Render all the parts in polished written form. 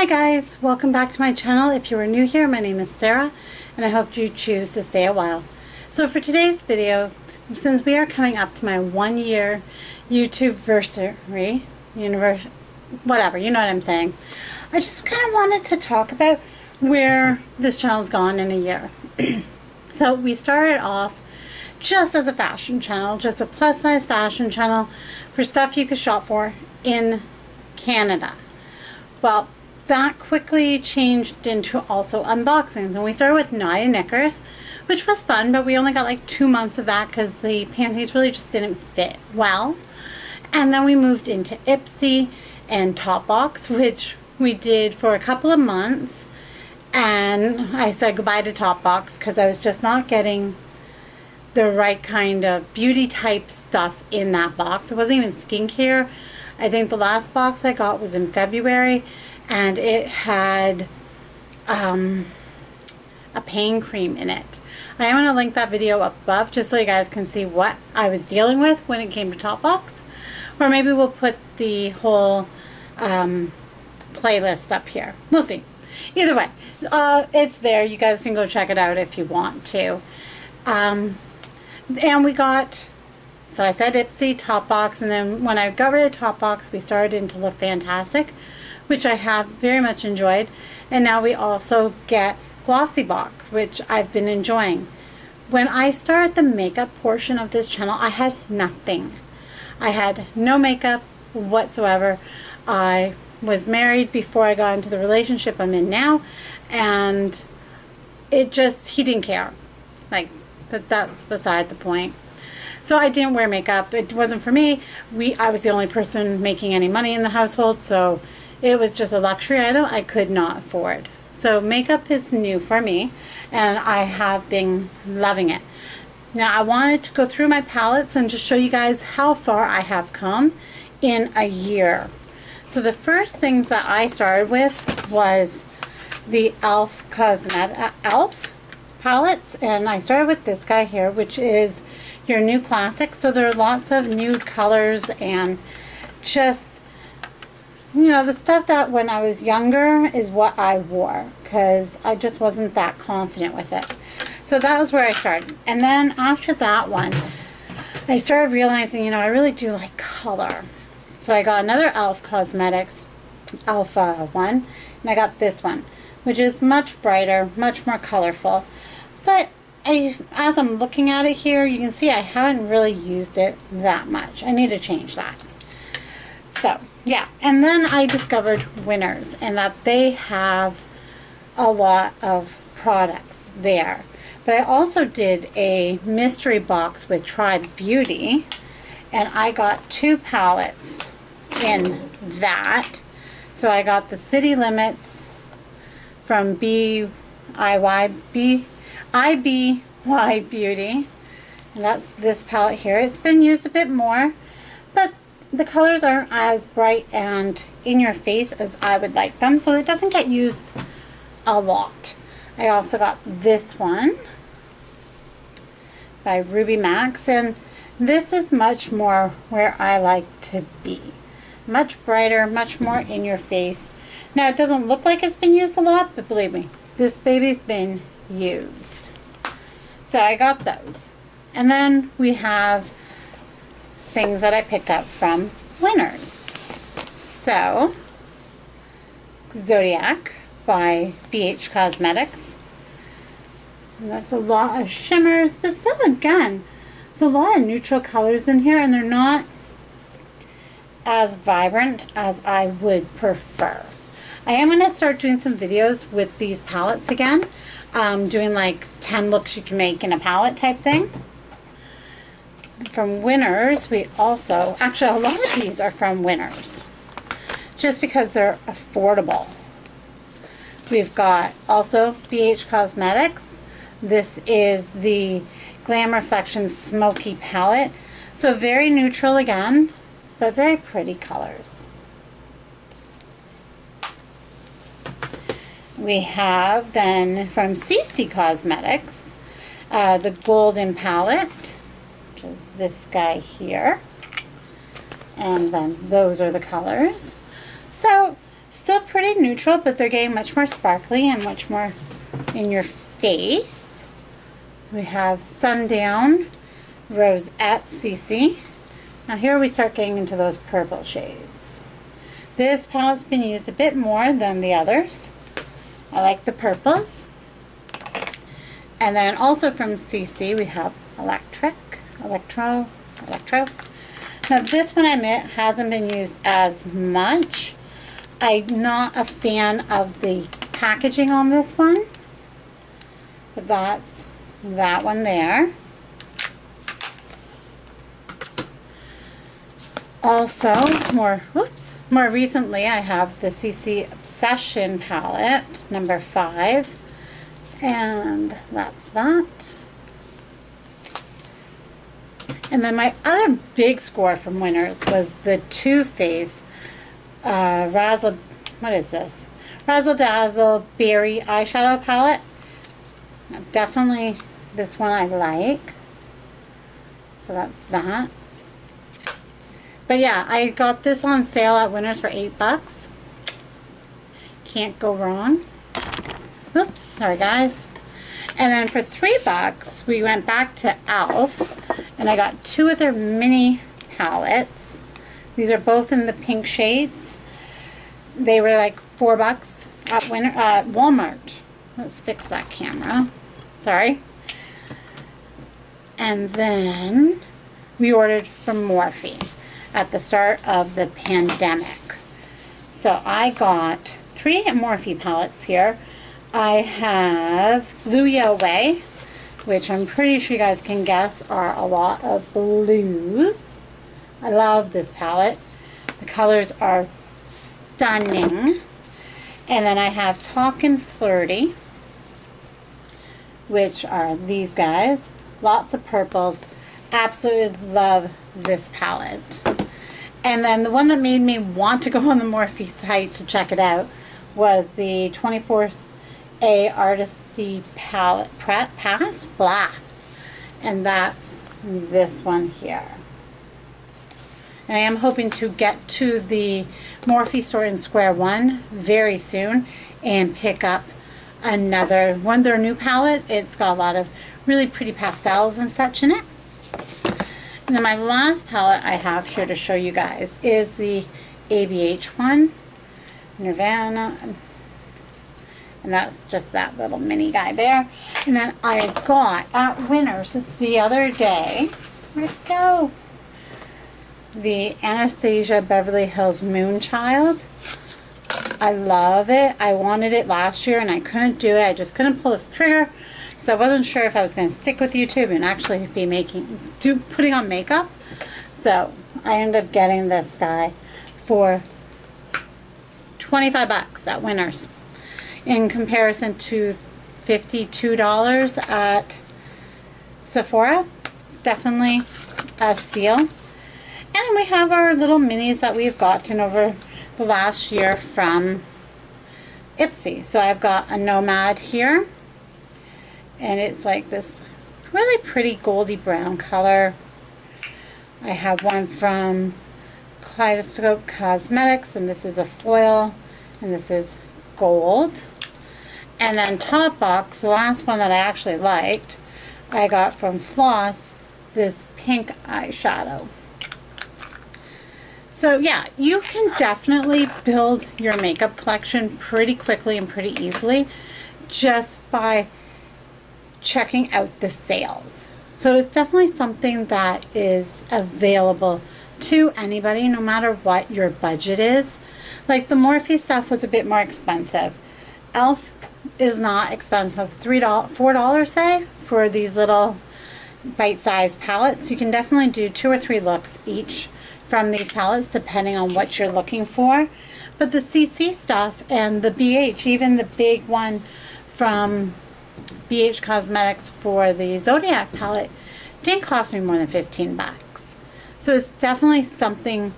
Hi guys, welcome back to my channel. If you are new here, my name is Sarah and I hope you choose to stay a while. So for today's video, since we are coming up to my 1 year YouTubeversary, whatever, you know what I'm saying, I just kind of wanted to talk about where this channel's gone in a year. So we started off just as a fashion channel, just a plus size fashion channel for stuff you could shop for in Canada. Well, that quickly changed into also unboxings, and we started with Naya Knickers, which was fun, but we only got like 2 months of that because the panties really just didn't fit well. And then we moved into Ipsy and TopBox, which we did for a couple of months, and I said goodbye to TopBox because I was just not getting the right kind of beauty type stuff in that box. It wasn't even skincare. I think the last box I got was in February, and it had a pain cream in it. I am going to link that video up above just so you guys can see what I was dealing with when it came to TopBox, or maybe we'll put the whole playlist up here. We'll see. Either way, it's there. You guys can go check it out if you want to. And we got... So I said Ipsy, TopBox, and then when I got rid of TopBox, we started into Look Fantastic, which I have very much enjoyed. And now we also get Glossy Box, which I've been enjoying. When I started the makeup portion of this channel, I had nothing. I had no makeup whatsoever. I was married before I got into the relationship I'm in now, and it just, he didn't care. Like, but that's beside the point. So I didn't wear makeup. It wasn't for me. I was the only person making any money in the household, so it was just a luxury item I could not afford. So makeup is new for me, and I have been loving it. Now I wanted to go through my palettes and just show you guys how far I have come in a year. So the first things that I started with was the e.l.f. palettes, and I started with this guy here, which is your new classics. So there are lots of nude colors and just, you know, the stuff that when I was younger is what I wore because I just wasn't that confident with it. So that was where I started. And then after that one, I started realizing, you know, I really do like color. So I got another e.l.f. Cosmetics Alpha one, and I got this one, which is much brighter, much more colorful. But as I'm looking at it here, you can see I haven't really used it that much. I need to change that. So, yeah. And then I discovered Winners, and that they have a lot of products there. But I also did a mystery box with Tribe Beauty, and I got two palettes in that. So I got the City Limits from IBY Beauty, and that's this palette here. It's been used a bit more, but the colors aren't as bright and in your face as I would like them, so it doesn't get used a lot. I also got this one by Ruby Max, and this is much more where I like to be. Much brighter, much more in your face. Now, it doesn't look like it's been used a lot, but believe me, this baby's been used. So I got those. And then we have things that I picked up from Winners. So, Zodiac by BH Cosmetics. And that's a lot of shimmers, but still, again, there's a lot of neutral colors in here, and they're not as vibrant as I would prefer. I am going to start doing some videos with these palettes again, doing like 10 looks you can make in a palette type thing. From Winners, we also, actually a lot of these are from Winners, just because they're affordable. We've got also BH Cosmetics. This is the Glam Reflections Smoky Palette. So very neutral again, but very pretty colors. We have then from CC Cosmetics, the Golden Palette, which is this guy here. And then those are the colors. So Still pretty neutral, but they're getting much more sparkly and much more in your face. We have Sundown, Rosette, CC. Now here we start getting into those purple shades. This palette's been used a bit more than the others. I like the purples. And then also from CC we have Electro. Now this one, I admit, hasn't been used as much. I'm not a fan of the packaging on this one. But that's that one there. Also, more recently I have the CC Obsession palette, number 5. And that's that. And then my other big score from winners was the Too Faced Razzle Dazzle Berry eyeshadow palette. Now, definitely this one I like. So that's that. But yeah, I got this on sale at Winners for $8. Can't go wrong. Oops, sorry guys. And then for $3 we went back to e.l.f. and I got two of their mini palettes. These are both in the pink shades. They were like $4 at Walmart. Let's fix that camera. Sorry. And then we ordered from Morphe at the start of the pandemic. So I got 3 Morphe palettes here. I have Blue Yahweh, which I'm pretty sure you guys can guess are a lot of blues. I love this palette. The colors are stunning. And then I have Talk and Flirty, which are these guys. Lots of purples. Absolutely love this palette. And then the one that made me want to go on the Morphe site to check it out was the 24A Artisty Palette Pass Black, and that's this one here. And I am hoping to get to the Morphe store in Square One very soon and pick up another one, their new palette. It's got a lot of really pretty pastels and such in it. And then my last palette I have here to show you guys is the ABH one, Nirvana. And that's just that little mini guy there. And then I got at Winners the other day, where'd it go? The Anastasia Beverly Hills Moonchild. I love it. I wanted it last year and I couldn't do it. I just couldn't pull the trigger because I wasn't sure if I was going to stick with YouTube and actually be putting on makeup. So I ended up getting this guy for $25 at Winners. In comparison to $52 at Sephora, definitely a steal. And then we have our little minis that we've gotten over the last year from Ipsy. So I've got a Nomad here, and it's like this really pretty goldy brown color. I have one from Kaleidoscope Cosmetics, and this is a foil, and this is gold. And then TopBox, the last one that I actually liked, I got from Floss, this pink eyeshadow. So yeah, you can definitely build your makeup collection pretty quickly and pretty easily just by checking out the sales. So it's definitely something that is available to anybody, no matter what your budget is. Like the Morphe stuff was a bit more expensive. e.l.f. is not expensive. $4 say for these little bite-sized palettes. You can definitely do 2 or 3 looks each from these palettes depending on what you're looking for. But the CC stuff and the BH, even the big one from BH Cosmetics for the Zodiac palette, didn't cost me more than $15. So it's definitely something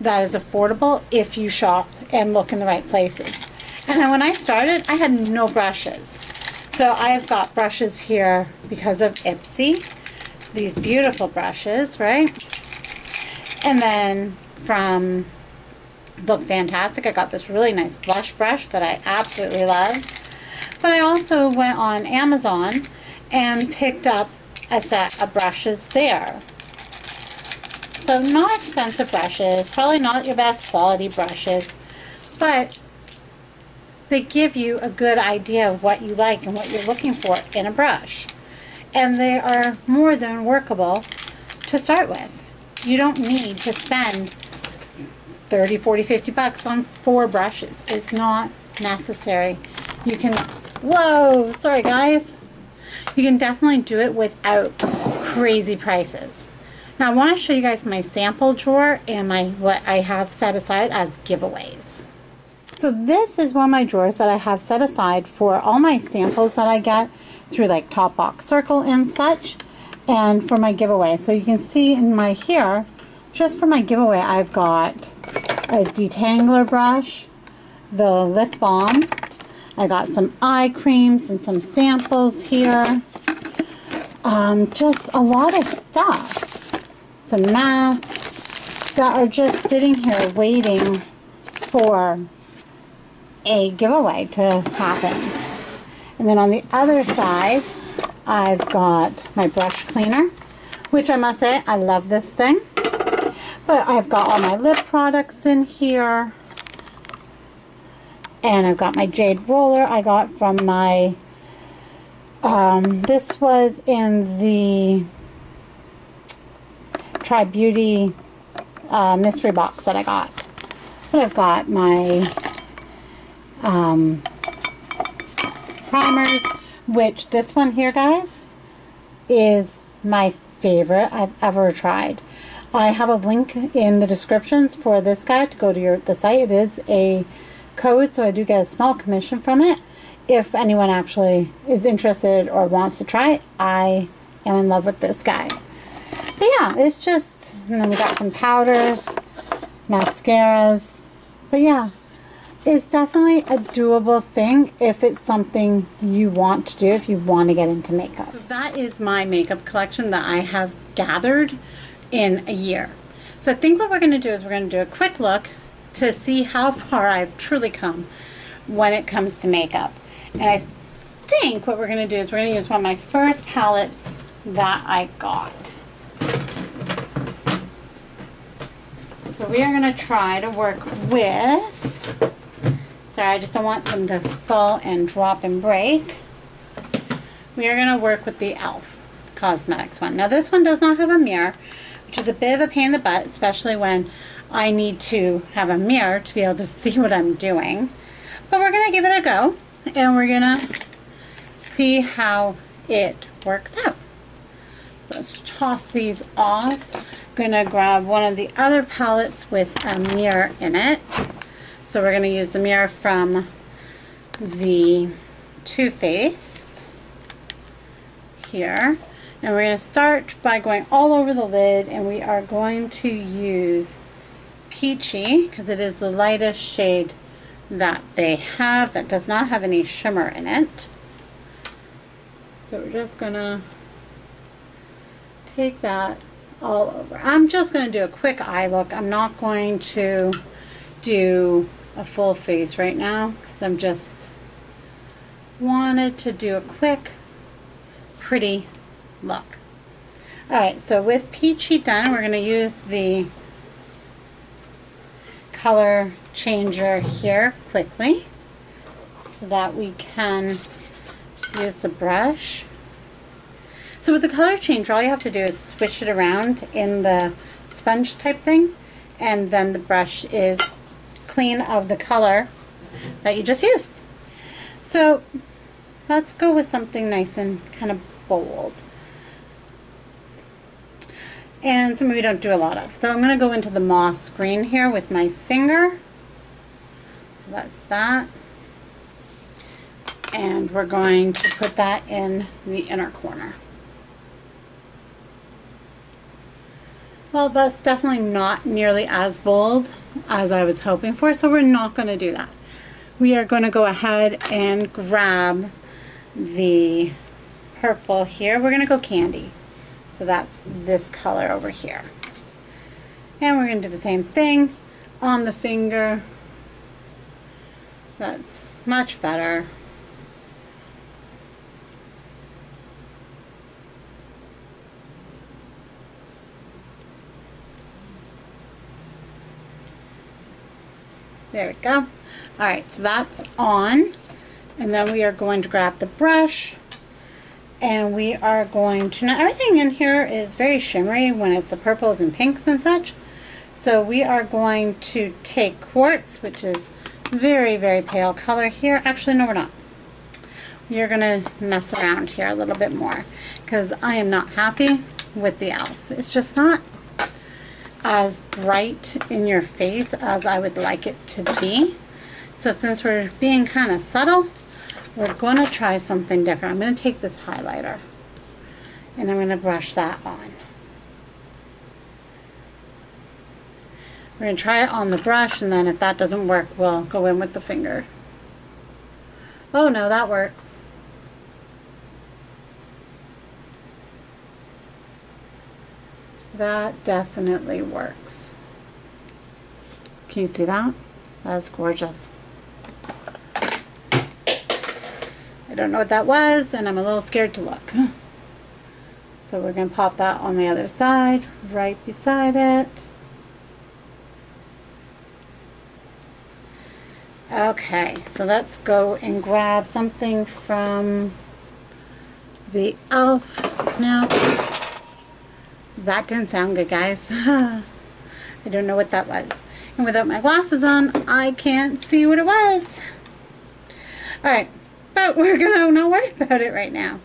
that is affordable if you shop and look in the right places. And then when I started, I had no brushes. So I've got brushes here because of Ipsy. These beautiful brushes, right? And then from Look Fantastic. I got this really nice blush brush that I absolutely love. But I also went on Amazon and picked up a set of brushes there. So not expensive brushes, probably not your best quality brushes, but they give you a good idea of what you like and what you're looking for in a brush. And they are more than workable to start with. You don't need to spend 30, 40, 50 bucks on 4 brushes. It's not necessary. You can, whoa, sorry guys. You can definitely do it without crazy prices. Now I want to show you guys my sample drawer and what I have set aside as giveaways. So this is one of my drawers that I have set aside for all my samples that I get through like TopBox Circle and such, and for my giveaway. So you can see in my here, just for my giveaway, I've got a detangler brush, the lip balm, I got some eye creams and some samples here, just a lot of stuff, some masks that are just sitting here waiting for a giveaway to happen. And then on the other side, I've got my brush cleaner, which I must say, I love this thing. But I've got all my lip products in here. And I've got my jade roller I got from my, this was in the Tribe Beauty mystery box that I got. But I've got my primers, which this one here, guys, is my favorite I've ever tried. I have a link in the descriptions for this guy to go to the site. It is a code, so I do get a small commission from it. If anyone actually is interested or wants to try it, I am in love with this guy. But yeah, it's just, and then we got some powders, mascaras, but yeah. It's definitely a doable thing if it's something you want to do, if you want to get into makeup. So that is my makeup collection that I have gathered in a year. So I think what we're going to do is we're going to do a quick look to see how far I've truly come when it comes to makeup. And I think what we're going to do is we're going to use one of my first palettes that I got. So we are going to try to work with... Sorry, I just don't want them to fall and drop and break. We are going to work with the e.l.f. Cosmetics one. Now this one does not have a mirror, which is a bit of a pain in the butt, especially when I need to have a mirror to be able to see what I'm doing. But we're going to give it a go, and we're going to see how it works out. So let's toss these off. I'm going to grab one of the other palettes with a mirror in it. So we're going to use the mirror from the Too Faced here. And we're going to start by going all over the lid, and we are going to use Peachy because it is the lightest shade that they have that does not have any shimmer in it. So we're just going to take that all over. I'm just going to do a quick eye look. I'm not going to do a full face right now because I'm just wanted to do a quick pretty look. Alright, so with Peachy done, we're going to use the color changer here quickly so that we can just use the brush. So with the color changer, all you have to do is swish it around in the sponge type thing, and then the brush is clean of the color that you just used. So let's go with something nice and kind of bold, and something we don't do a lot of. So I'm going to go into the moss green here with my finger. So that's that, and we're going to put that in the inner corner. Well, that's definitely not nearly as bold as I was hoping for, so we're not going to do that. We are going to go ahead and grab the purple here. We're going to go candy. So that's this color over here. And we're going to do the same thing on the finger. That's much better. There we go. Alright, so that's on. And then we are going to grab the brush. And we are going to, now everything in here is very shimmery when it's the purples and pinks and such. So we are going to take quartz, which is very, very pale color here. Actually, no, we're not. We're going to mess around here a little bit more because I am not happy with the e.l.f. It's just not as bright in your face as I would like it to be. So since we're being kind of subtle, we're going to try something different. I'm going to take this highlighter and I'm going to brush that on. We're going to try it on the brush, and then if that doesn't work, we'll go in with the finger. Oh no, that works. That definitely works. Can you see that? That is gorgeous. I don't know what that was, and I'm a little scared to look. So we're going to pop that on the other side, right beside it. Okay, so let's go and grab something from the e.l.f. now. That didn't sound good, guys. I don't know what that was. And without my glasses on, I can't see what it was. Alright, but we're going to not worry about it right now.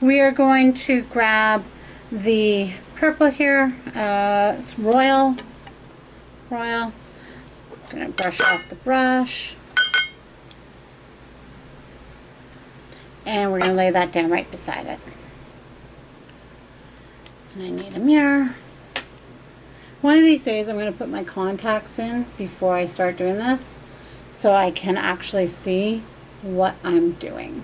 We are going to grab the purple here. It's Royal. Royal. I'm going to brush off the brush. And we're going to lay that down right beside it. And I need a mirror. One of these days I'm going to put my contacts in before I start doing this so I can actually see what I'm doing.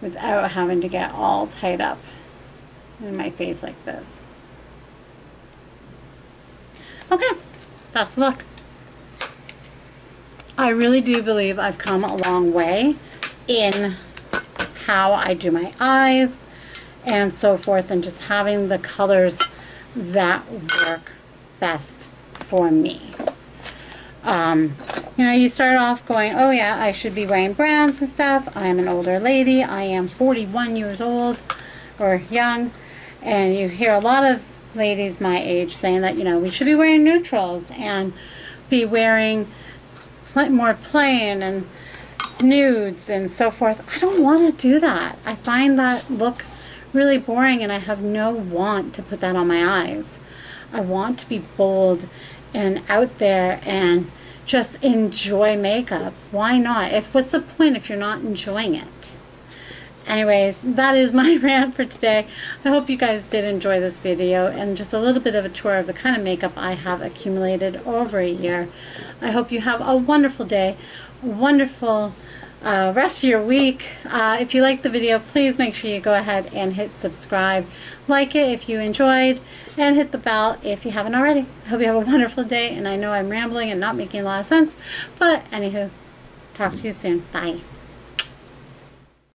Without having to get all tied up in my face like this. Okay, that's the look. I really do believe I've come a long way in how I do my eyes and so forth, and just having the colors that work best for me. You know, you start off going, oh yeah, I should be wearing browns and stuff. I'm an older lady. I am 41 years old or young. And you hear a lot of ladies my age saying that, you know, we should be wearing neutrals and be wearing more plain and nudes and so forth. I don't want to do that. I find that look really boring, and I have no want to put that on my eyes. I want to be bold and out there and just enjoy makeup. Why not? What's the point if you're not enjoying it? Anyways, that is my rant for today. I hope you guys did enjoy this video and just a little bit of a tour of the kind of makeup I have accumulated over a year. I hope you have a wonderful day, wonderful rest of your week. If you liked the video, please make sure you go ahead and hit subscribe. Like it if you enjoyed, and hit the bell if you haven't already. I hope you have a wonderful day, and I know I'm rambling and not making a lot of sense, but anywho, talk to you soon. Bye.